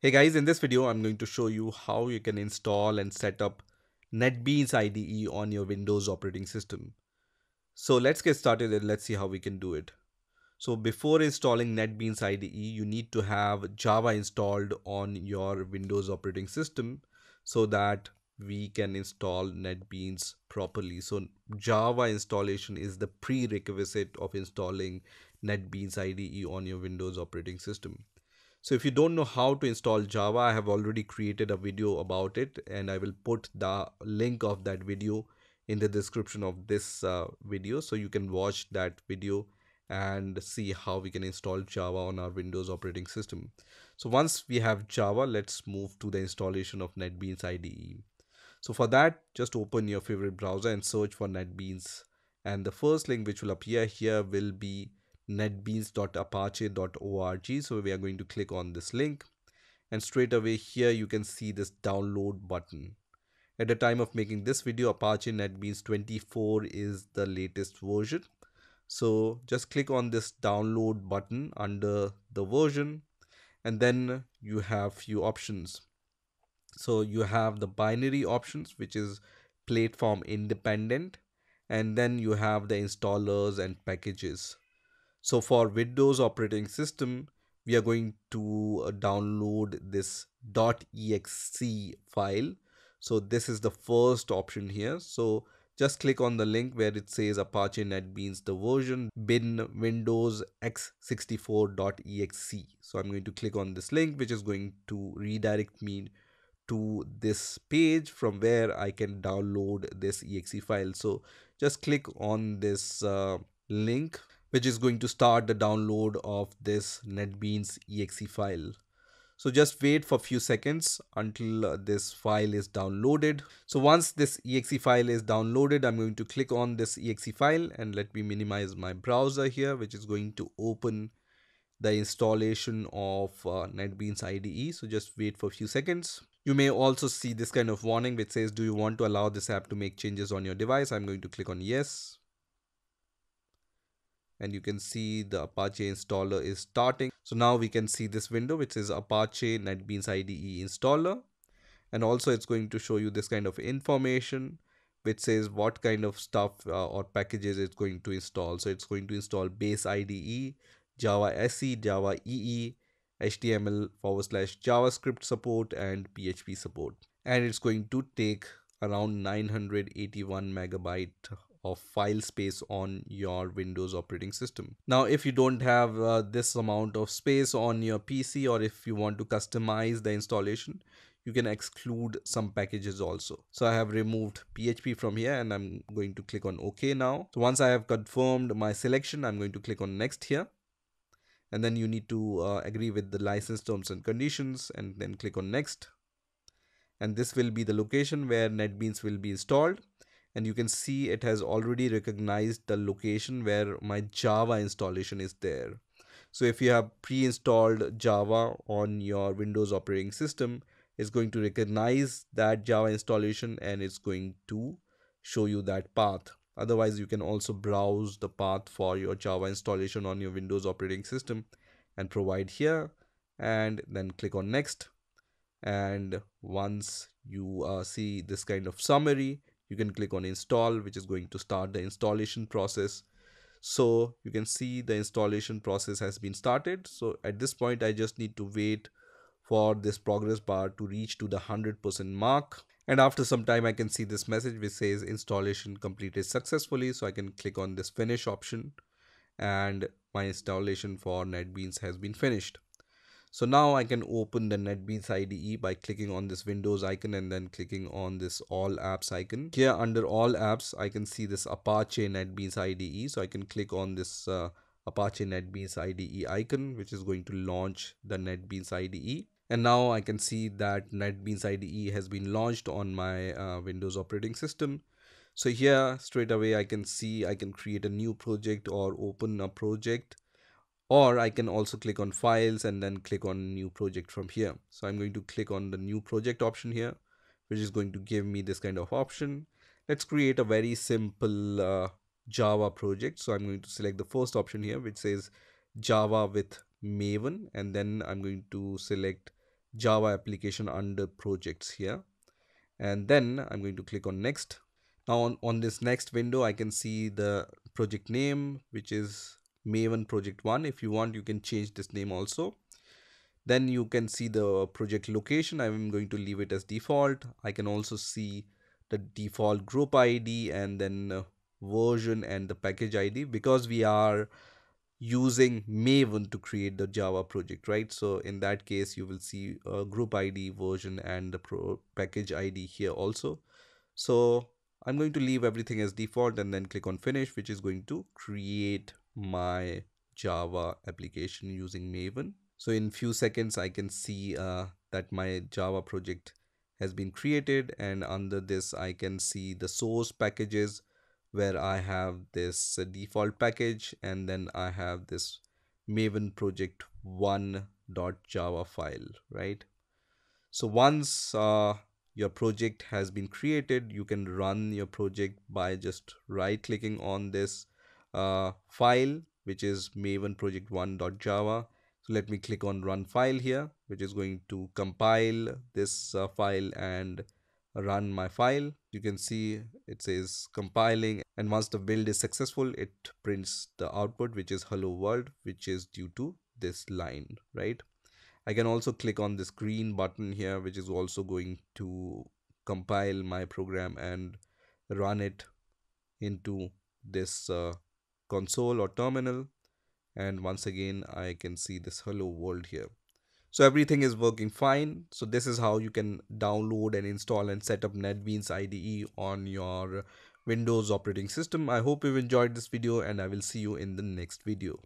Hey guys, in this video, I'm going to show you how you can install and set up NetBeans IDE on your Windows operating system. So let's get started and let's see how we can do it. So before installing NetBeans IDE, you need to have Java installed on your Windows operating system so that we can install NetBeans properly. So Java installation is the prerequisite of installing NetBeans IDE on your Windows operating system. So if you don't know how to install Java, I have already created a video about it, and I will put the link of that video in the description of this video. So you can watch that video and see how we can install Java on our Windows operating system. So once we have Java, let's move to the installation of NetBeans IDE. So for that, just open your favorite browser and search for NetBeans. And the first link which will appear here will be netbeans.apache.org. So we are going to click on this link, and straight away here you can see this download button. At the time of making this video, Apache NetBeans 24 is the latest version. So just click on this download button under the version, and then you have few options. So you have the binary options, which is platform independent, and then you have the installers and packages. So for Windows operating system, we are going to download this .exe file. So this is the first option here. So just click on the link where it says Apache NetBeans, the version bin Windows x64.exe. So I'm going to click on this link, which is going to redirect me to this page from where I can download this exe file. So just click on this link, which is going to start the download of this NetBeans exe file. So just wait for a few seconds until this file is downloaded. So once this exe file is downloaded, I'm going to click on this exe file, and let me minimize my browser here, which is going to open the installation of NetBeans IDE. So just wait for a few seconds. You may also see this kind of warning which says, do you want to allow this app to make changes on your device? I'm going to click on yes. And you can see the Apache installer is starting. So now we can see this window which is Apache NetBeans IDE installer. And also it's going to show you this kind of information which says what kind of stuff or packages it's going to install. So it's going to install base IDE, Java SE, Java EE, HTML/JavaScript support, and PHP support. And it's going to take around 981 megabyte of file space on your Windows operating system. Now, if you don't have this amount of space on your PC, or if you want to customize the installation, you can exclude some packages also. So I have removed PHP from here, and I'm going to click on OK now. So once I have confirmed my selection, I'm going to click on next here. And then you need to agree with the license terms and conditions, and then click on next. And this will be the location where NetBeans will be installed. And you can see it has already recognized the location where my Java installation is there. So if you have pre-installed Java on your Windows operating system, it's going to recognize that Java installation, and it's going to show you that path. Otherwise, you can also browse the path for your Java installation on your Windows operating system and provide here, and then click on next. And once you see this kind of summary, you can click on install, which is going to start the installation process. So you can see the installation process has been started. So at this point, I just need to wait for this progress bar to reach to the 100% mark. And after some time, I can see this message which says installation completed successfully. So I can click on this finish option, and my installation for NetBeans has been finished. So now I can open the NetBeans IDE by clicking on this Windows icon and then clicking on this All Apps icon. Here under All Apps, I can see this Apache NetBeans IDE. So I can click on this Apache NetBeans IDE icon, which is going to launch the NetBeans IDE. And now I can see that NetBeans IDE has been launched on my Windows operating system. So here straight away I can see I can create a new project or open a project. Or I can also click on files and then click on new project from here. So I'm going to click on the new project option here, which is going to give me this kind of option. Let's create a very simple Java project. So I'm going to select the first option here, which says Java with Maven. And then I'm going to select Java application under projects here, and then I'm going to click on next. Now on this next window I can see the project name, which is Maven project 1. If you want, you can change this name also. Then you can see the project location. I'm going to leave it as default. I can also see the default group ID and then version and the package ID, because we are using Maven to create the Java project, right? So in that case you will see a group ID, version and the package ID here also. So I'm going to leave everything as default and then click on finish, which is going to create my Java application using Maven. So in few seconds I can see that my Java project has been created, and under this I can see the source packages, where I have this default package and then I have this Maven project 1.java file, right? So once your project has been created, you can run your project by just right clicking on this file, which is Maven project 1.java. So let me click on run file here, which is going to compile this file and run my file. You can see it says compiling, and once the build is successful it prints the output, which is hello world, which is due to this line, right? I can also click on this green button here, which is also going to compile my program and run it into this console or terminal, and once again I can see this hello world here. So everything is working fine. So this is how you can download and install and set up NetBeans IDE on your Windows operating system. I hope you've enjoyed this video, and I will see you in the next video.